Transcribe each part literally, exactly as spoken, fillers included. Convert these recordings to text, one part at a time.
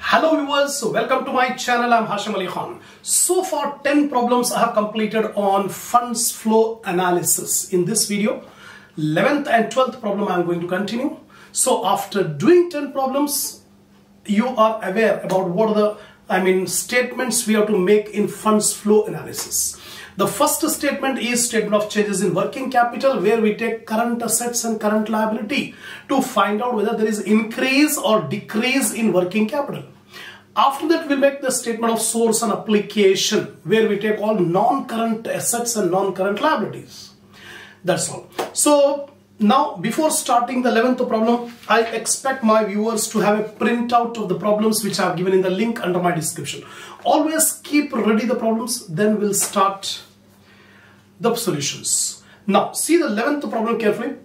Hello viewers, welcome to my channel. I'm Hasham Ali Khan. So far ten problems I have completed on funds flow analysis. In this video, eleventh and twelfth problem I'm going to continue. So after doing ten problems, you are aware about what are the, I mean, statements we have to make in funds flow analysis. The first statement is statement of changes in working capital, where we take current assets and current liability to find out whether there is increase or decrease in working capital. After that, we'll make the statement of source and application, where we take all non-current assets and non-current liabilities. That's all. So now, before starting the eleventh problem, I expect my viewers to have a printout of the problems which I have given in the link under my description. Always keep ready the problems, then we'll start the solutions. Now, see the eleventh problem carefully.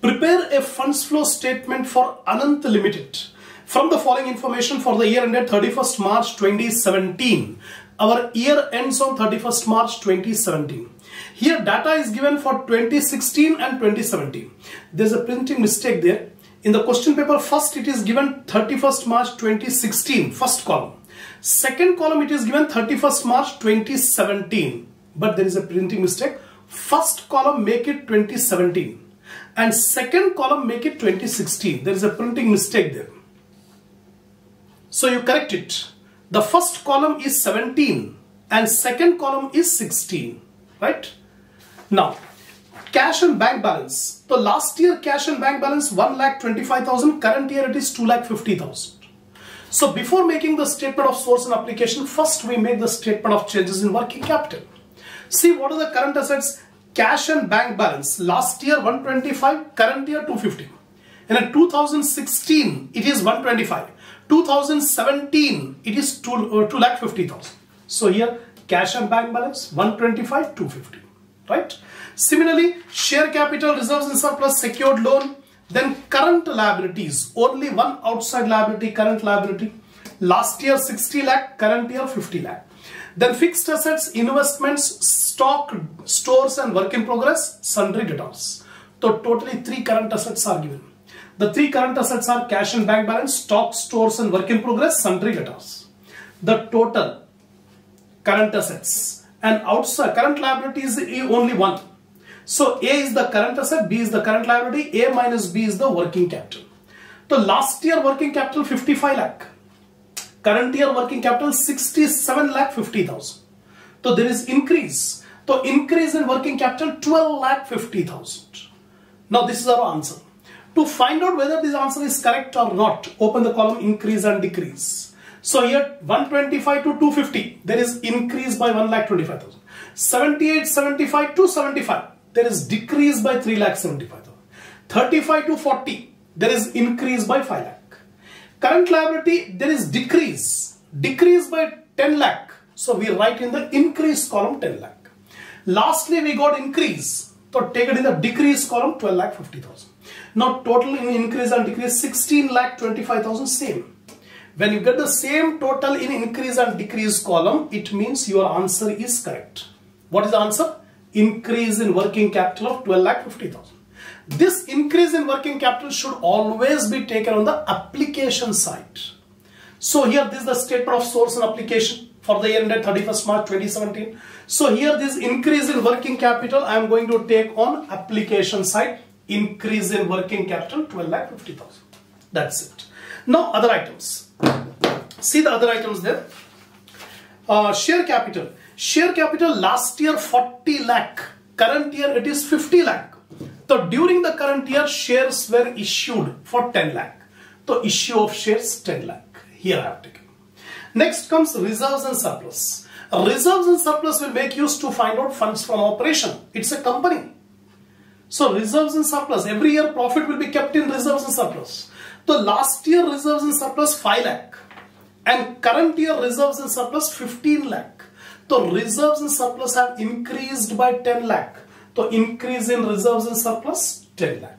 Prepare a funds flow statement for Anant Limited from the following information for the year ended thirty-first March twenty seventeen. Our year ends on thirty-first March twenty seventeen. Here data is given for twenty sixteen and twenty seventeen. There's a printing mistake there. In the question paper, first it is given thirty-first March twenty sixteen, first column. Second column it is given thirty-first March twenty seventeen. But there is a printing mistake. First column make it twenty seventeen. And second column make it twenty sixteen. There is a printing mistake there. So you correct it. The first column is seventeen and second column is sixteen, right? Now, cash and bank balance. So last year cash and bank balance one lakh twenty-five thousand, current year it is two lakh fifty thousand. So before making the statement of source and application, first we make the statement of changes in working capital. See what are the current assets? Cash and bank balance. Last year one twenty-five, current year two fifty. And in two thousand sixteen it is one twenty-five. two thousand seventeen it is two lakh fifty thousand. So here cash and bank balance one twenty-five, two fifty, right? Similarly, share capital, reserves and surplus, secured loan, then current liabilities, only one outside liability, current liability. Last year sixty lakh, current year fifty lakh. Then fixed assets, investments, stock, stores and work in progress, sundry debtors. So totally three current assets are given. The three current assets are cash and bank balance, stock, stores and work in progress, sundry debtors. The total current assets and outside current liabilities is only one. So A is the current asset, B is the current liability, A minus B is the working capital. So last year working capital fifty-five lakh. Current year working capital sixty-seven lakh fifty thousand. So there is increase. So increase in working capital twelve lakh fifty thousand. Now this is our answer. To find out whether this answer is correct or not, open the column increase and decrease. So here one twenty-five to two fifty, there is increase by one lakh twenty-five thousand. seventy-eight, seventy-five to seventy-five, there is decrease by three lakh seventy-five thousand. thirty-five to forty, there is increase by five lakh. Current liability, there is decrease. Decrease by ten lakh. So we write in the increase column ten lakh. Lastly, we got increase. So take it in the decrease column twelve lakh fifty thousand. Now total in increase and decrease sixteen lakh twenty-five thousand, same. When you get the same total in increase and decrease column, it means your answer is correct. What is the answer? Increase in working capital of twelve lakh fifty thousand. This increase in working capital should always be taken on the application side. So here this is the statement of source and application for the year ended thirty-first March twenty seventeen. So here this increase in working capital I am going to take on application side. Increase in working capital twelve lakh fifty thousand. That's it. Now other items. See the other items there. Uh, share capital. Share capital last year forty lakh. Current year it is fifty lakh. So during the current year shares were issued for ten lakh. So issue of shares ten lakh. Here I have taken. Next comes reserves and surplus. Reserves and surplus will make use to find out funds from operation. It's a company. So reserves and surplus, every year profit will be kept in reserves and surplus. So last year reserves and surplus five lakh and current year reserves and surplus fifteen lakh. So reserves and surplus have increased by ten lakh. So increase in reserves and surplus ten lakh.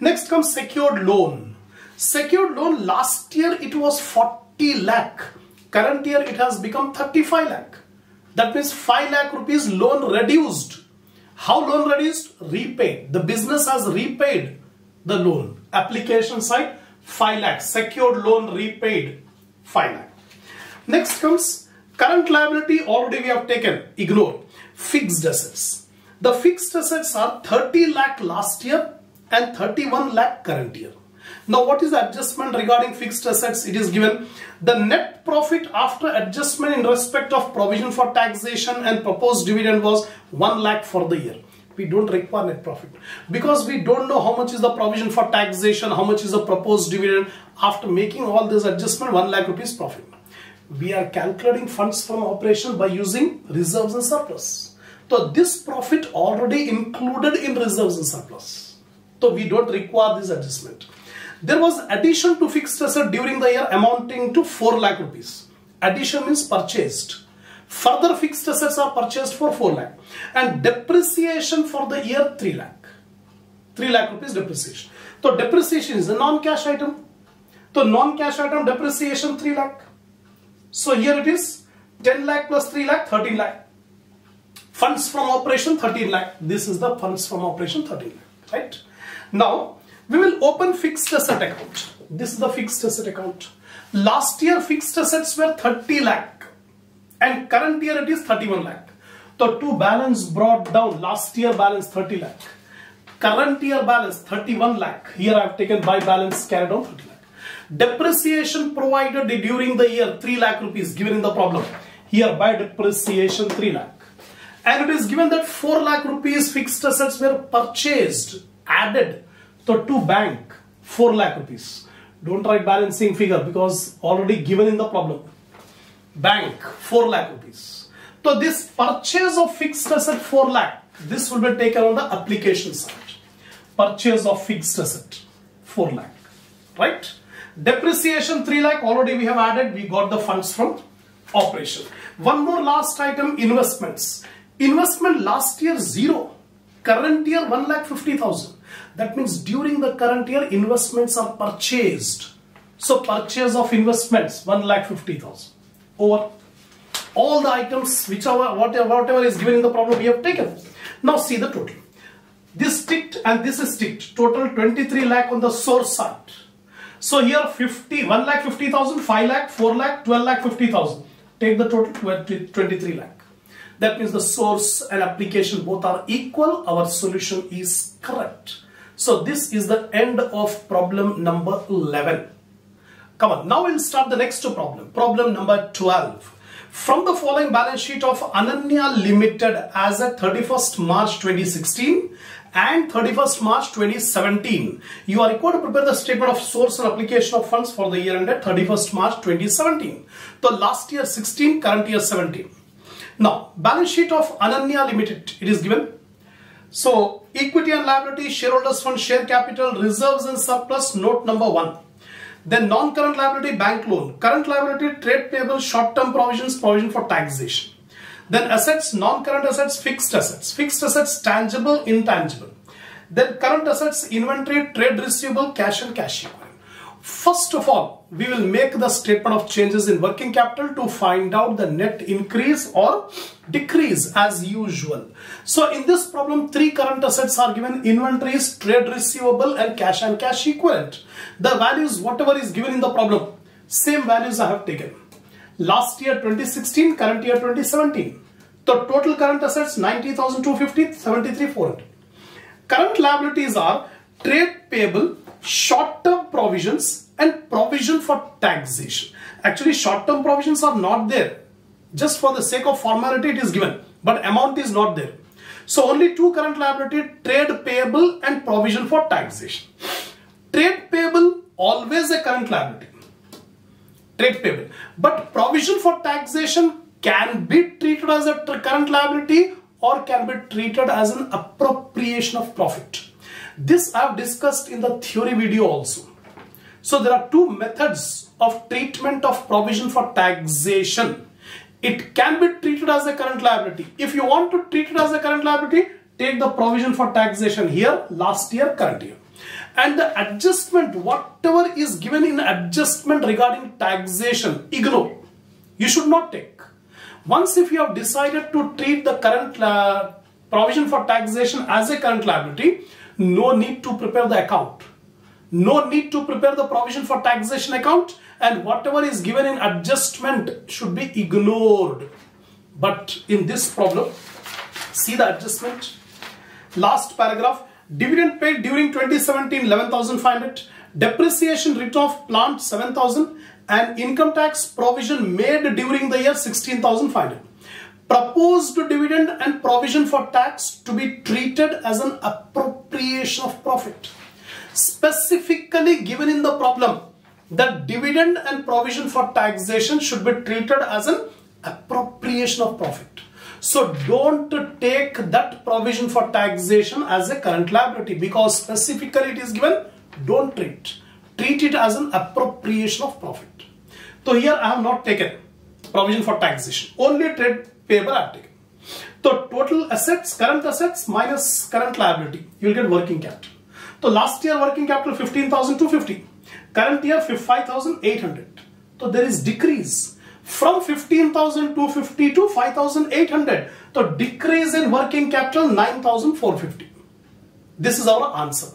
Next comes secured loan. Secured loan last year it was forty lakh. Current year it has become thirty-five lakh. That means five lakh rupees loan reduced. How loan reduced? Repaid. The business has repaid the loan. Application side five lakh. Secured loan repaid, five lakh. Next comes current liability, already we have taken, ignore. Fixed assets. The fixed assets are thirty lakh last year and thirty-one lakh current year. Now what is the adjustment regarding fixed assets? It is given the net profit after adjustment in respect of provision for taxation and proposed dividend was one lakh for the year. We don't require net profit because we don't know how much is the provision for taxation, how much is the proposed dividend. After making all this adjustment, one lakh rupees profit. We are calculating funds from operation by using reserves and surplus. So this profit already included in reserves and surplus. So we don't require this adjustment. There was addition to fixed asset during the year amounting to four lakh rupees. Addition means purchased. Further fixed assets are purchased for four lakh. And depreciation for the year three lakh. three lakh rupees depreciation. So depreciation is a non-cash item. So non-cash item depreciation three lakh. So here it is ten lakh plus three lakh, thirteen lakh. Funds from operation thirteen lakh. This is the funds from operation thirteen lakh. Right? Now, we will open fixed asset account. This is the fixed asset account. Last year fixed assets were thirty lakh and current year it is thirty-one lakh. So to balance brought down, last year balance thirty lakh. Current year balance thirty-one lakh. Here I have taken by balance carried out thirty lakh. Depreciation provided during the year three lakh rupees given in the problem. Here by depreciation three lakh. And it is given that four lakh rupees fixed assets were purchased, added. So to bank four lakh rupees. Don't write balancing figure because already given in the problem. Bank four lakh rupees. So this purchase of fixed asset four lakh. This will be taken on the application side. Purchase of fixed asset four lakh. Right? Depreciation three lakh already we have added. We got the funds from operation. One more last item, investments. Investment last year zero. Current year one lakh fifty thousand. That means during the current year investments are purchased. So purchase of investments one lakh fifty thousand. Over all the items whichever whatever whatever is given in the problem we have taken. Now see the total. This ticked and this is ticked. Total twenty-three lakh on the source side. So here fifty, one lakh fifty thousand, five lakh, four lakh, twelve lakh, fifty thousand. Take the total twenty-three lakh. That means the source and application both are equal. Our solution is correct. So this is the end of problem number eleven. Come on, now we'll start the next problem. Problem number twelve. From the following balance sheet of Ananya Limited as at thirty-first March twenty sixteen and thirty-first March twenty seventeen, you are required to prepare the statement of source and application of funds for the year ended thirty-first March twenty seventeen. So last year sixteen, current year seventeen. Now, balance sheet of Ananya Limited, it is given. So, equity and liability, shareholders fund, share capital, reserves and surplus, note number one. Then non-current liability, bank loan. Current liability, trade payable, short-term provisions, provision for taxation. Then assets, non-current assets, fixed assets. Fixed assets, tangible, intangible. Then current assets, inventory, trade receivable, cash and cash equivalent. First of all, we will make the statement of changes in working capital to find out the net increase or decrease as usual. So in this problem, three current assets are given, inventories, trade receivable and cash and cash equivalent. The values, whatever is given in the problem, same values I have taken. Last year twenty sixteen, current year twenty seventeen. The total current assets ninety thousand two hundred fifty, seventy-three thousand four hundred. Current liabilities are trade payable, short-term provisions and provision for taxation. Actually, short-term provisions are not there. Just for the sake of formality, it is given. But amount is not there. So, only two current liability, trade payable and provision for taxation. Trade payable, always a current liability. Trade payable. But provision for taxation can be treated as a current liability or can be treated as an appropriation of profit. This I have discussed in the theory video also. So there are two methods of treatment of provision for taxation. It can be treated as a current liability. If you want to treat it as a current liability, take the provision for taxation here, last year, current year. And the adjustment, whatever is given in adjustment regarding taxation, ignore. You should not take. Once if you have decided to treat the current uh, provision for taxation as a current liability, no need to prepare the account. No need to prepare the provision for taxation account, and whatever is given in adjustment should be ignored. But in this problem, see the adjustment. Last paragraph, dividend paid during twenty seventeen eleven thousand five hundred, depreciation written off plant seven thousand, and income tax provision made during the year sixteen thousand five hundred. Proposed dividend and provision for tax to be treated as an appropriation of profit. Specifically given in the problem that dividend and provision for taxation should be treated as an appropriation of profit. So don't take that provision for taxation as a current liability, because specifically it is given, don't treat. Treat it as an appropriation of profit. So here I have not taken provision for taxation, only trade payable I have taken. So total assets, current assets minus current liability, you will get working capital. So last year working capital fifteen thousand two hundred fifty, current year five thousand eight hundred. So there is decrease from fifteen thousand two hundred fifty to five thousand eight hundred. So decrease in working capital nine thousand four hundred fifty. This is our answer.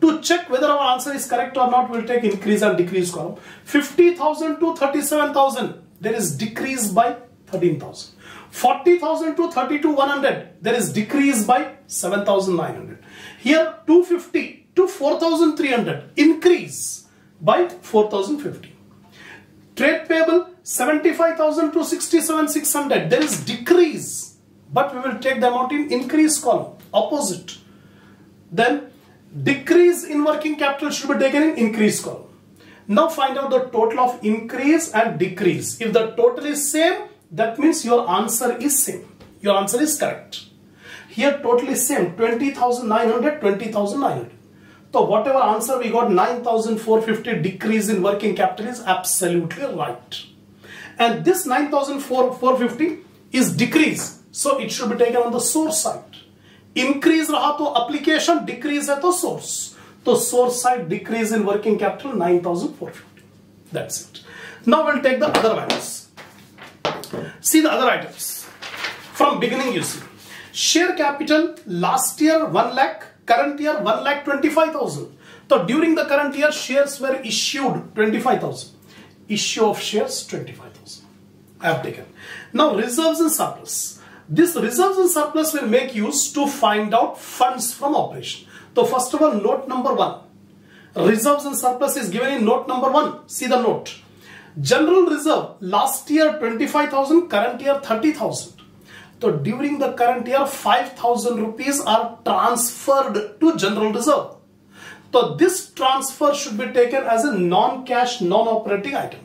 To check whether our answer is correct or not, we'll take increase and decrease column. fifty thousand to thirty-seven thousand, there is decrease by thirteen thousand. forty thousand to thirty-two thousand one hundred, there is decrease by seven thousand nine hundred. Here two hundred fifty to four thousand three hundred, increase by four thousand fifty. Trade payable seventy-five thousand to sixty-seven thousand six hundred, there is decrease, but we will take the amount in increase column, opposite. Then decrease in working capital should be taken in increase column. Now find out the total of increase and decrease. If the total is same, that means your answer is same. Your answer is correct. Here total is same, twenty thousand nine hundred, twenty thousand nine hundred. So whatever answer we got, nine thousand four hundred fifty decrease in working capital is absolutely right. And this nine thousand four hundred fifty is decrease. So it should be taken on the source side. Increase raha to application, decrease hai to source. So source side decrease in working capital nine thousand four hundred fifty. That's it. Now we'll take the other values. See the other items. From beginning you see. Share capital last year one lakh, current year one lakh twenty-five thousand. So during the current year shares were issued twenty-five thousand. Issue of shares twenty-five thousand. I have taken. Now reserves and surplus. This reserves and surplus will make use to find out funds from operation. So first of all, note number one. Reserves and surplus is given in note number one. See the note. General reserve last year twenty-five thousand, current year thirty thousand. So during the current year five thousand rupees are transferred to general reserve. So this transfer should be taken as a non-cash, non-operating item.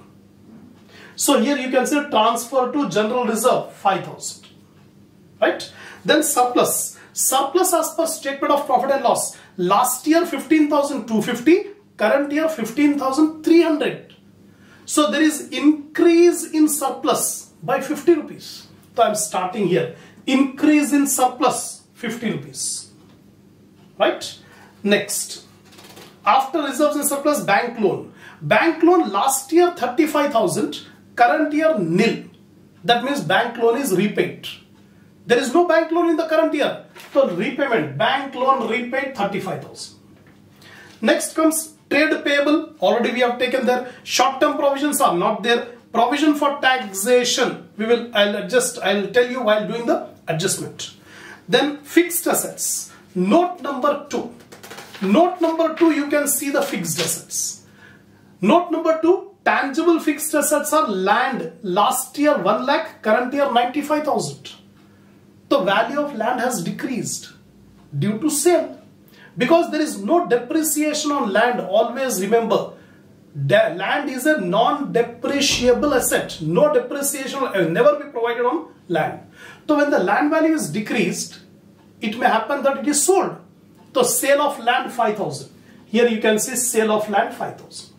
So here you can say transfer to general reserve five thousand. Right? Then surplus. Surplus as per statement of profit and loss. Last year fifteen thousand two hundred fifty, current year fifteen thousand three hundred. So there is increase in surplus by fifty rupees. So I am starting here. Increase in surplus fifty rupees. Right? Next. After reserves and surplus, bank loan. Bank loan last year thirty-five thousand, current year nil. That means bank loan is repaid. There is no bank loan in the current year. So repayment, bank loan repaid thirty-five thousand. Next comes trade payable, already we have taken there. Short-term provisions are not there. Provision for taxation, we will, I'll adjust, I'll tell you while doing the adjustment. Then fixed assets, note number two. Note number two, you can see the fixed assets. Note number two, tangible fixed assets are land. Last year one lakh, current year ninety-five thousand. The value of land has decreased due to sale. Because there is no depreciation on land, always remember, land is a non-depreciable asset. No depreciation will never be provided on land. So when the land value is decreased, it may happen that it is sold. So sale of land five thousand. Here you can see sale of land five thousand.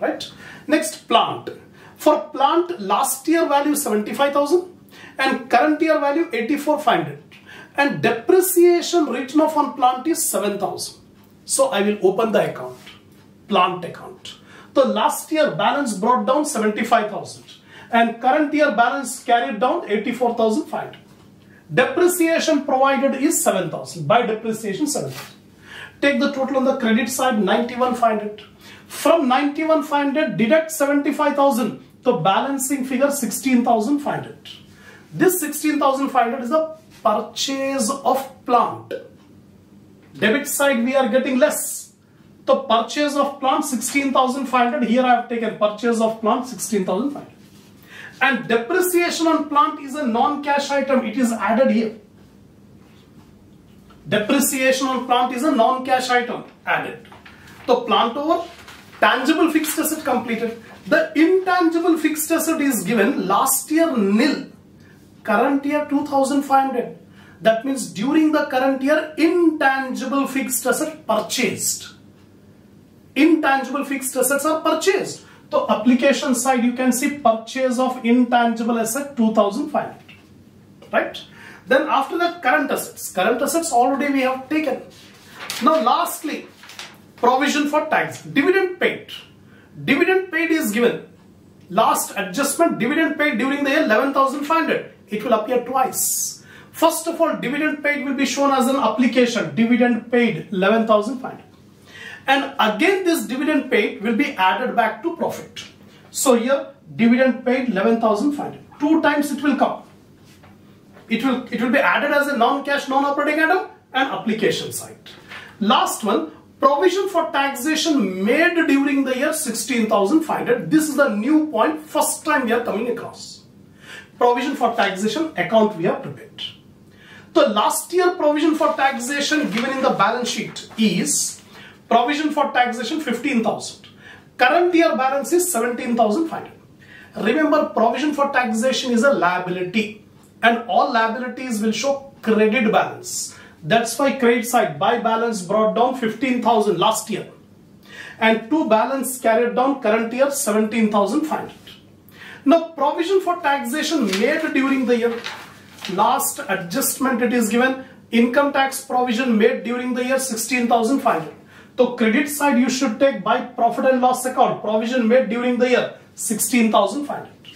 Right? Next, plant. For plant, last year value seventy-five thousand and current year value eighty-four thousand five hundred. And depreciation written off on plant is seven thousand. So I will open the account, plant account. The last year balance brought down seventy-five thousand and current year balance carried down eighty-four thousand five hundred. Depreciation provided is seven thousand, by depreciation seven thousand. take the total on the credit side, ninety-one thousand five hundred. From ninety-one thousand five hundred, deduct seventy-five thousand. So balancing figure sixteen thousand five hundred. This sixteen thousand five hundred is the purchase of plant. Debit side we are getting less. So purchase of plant sixteen thousand five hundred. Here I have taken purchase of plant sixteen thousand five hundred. And depreciation on plant is a non-cash item. It is added here. Depreciation on plant is a non-cash item added. So plant over, tangible fixed asset completed. The intangible fixed asset is given last year nil, current year two thousand five hundred. That means during the current year intangible fixed asset purchased. Intangible fixed assets are purchased. So application side you can see purchase of intangible asset two thousand five hundred, right? Then after that current assets, current assets already we have taken. Now lastly, provision for tax, dividend paid. Dividend paid is given. Last adjustment, dividend paid during the year eleven thousand five hundred. It will appear twice. First of all, dividend paid will be shown as an application. Dividend paid eleven thousand five hundred. And again this dividend paid will be added back to profit. So here dividend paid eleven thousand five hundred. Two times it will come. It will, it will be added as a non-cash, non-operating item and application side. Last one, provision for taxation made during the year sixteen thousand five hundred. This is the new point, first time we are coming across. Provision for taxation account we have prepared. The last year provision for taxation given in the balance sheet is provision for taxation fifteen thousand. Current year balance is seventeen thousand five hundred. Remember, provision for taxation is a liability. And all liabilities will show credit balance. That's why credit side by balance brought down fifteen thousand last year. And to balance carried down current year seventeen thousand five hundred. Now provision for taxation made during the year. Last adjustment it is given. Income tax provision made during the year sixteen thousand five hundred. So credit side you should take by profit and loss account. Provision made during the year sixteen thousand five hundred.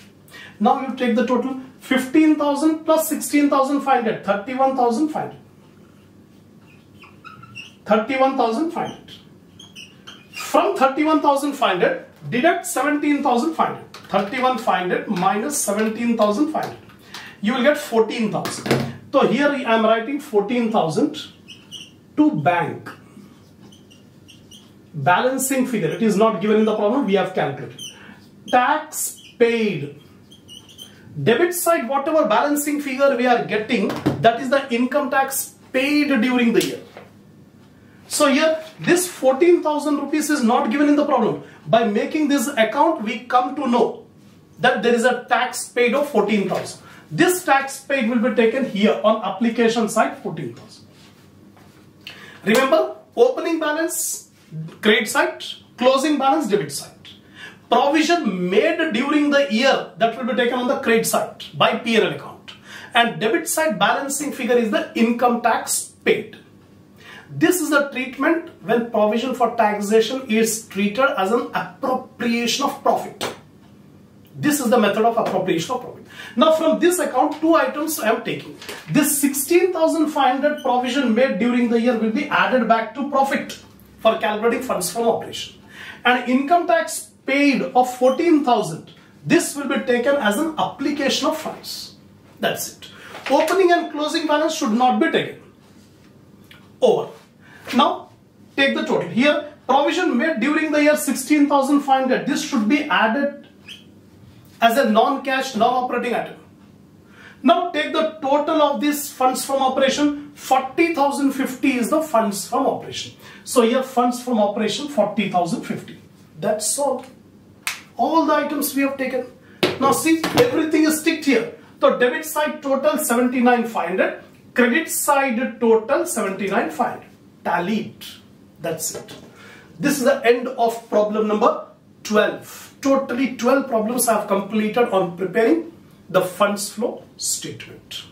Now you take the total. fifteen thousand plus sixteen thousand five hundred, thirty-one thousand five hundred. thirty-one thousand five hundred. From thirty-one thousand five hundred, deduct seventeen thousand five hundred. thirty-one thousand five hundred minus seventeen thousand five hundred. You will get fourteen thousand. So here I am writing fourteen thousand to bank. Balancing figure, it is not given in the problem, we have calculated. Tax paid. Debit side, whatever balancing figure we are getting, that is the income tax paid during the year. So here, this fourteen thousand rupees is not given in the problem. By making this account, we come to know that there is a tax paid of fourteen thousand. This tax paid will be taken here on application side, fourteen thousand. Remember, opening balance, credit side, closing balance, debit side. Provision made during the year, that will be taken on the credit side by P and L account. And debit side balancing figure is the income tax paid. This is the treatment when provision for taxation is treated as an appropriation of profit. This is the method of appropriation of profit. Now from this account, two items I am taking. This sixteen thousand five hundred provision made during the year will be added back to profit for calculating funds from operation. And income tax paid of fourteen thousand, this will be taken as an application of funds. That's it. Opening and closing balance should not be taken. Over. Now, take the total. Here, provision made during the year sixteen thousand five hundred. This should be added as a non-cash, non-operating item. Now, take the total of this funds from operation. forty thousand fifty is the funds from operation. So, here funds from operation forty thousand fifty. That's all. All the items we have taken. Now see, everything is ticked here. So debit side total seventy-nine thousand five hundred. Credit side total seventy-nine thousand five hundred. Tallied. That's it. This is the end of problem number twelve. Totally twelve problems I have completed on preparing the funds flow statement.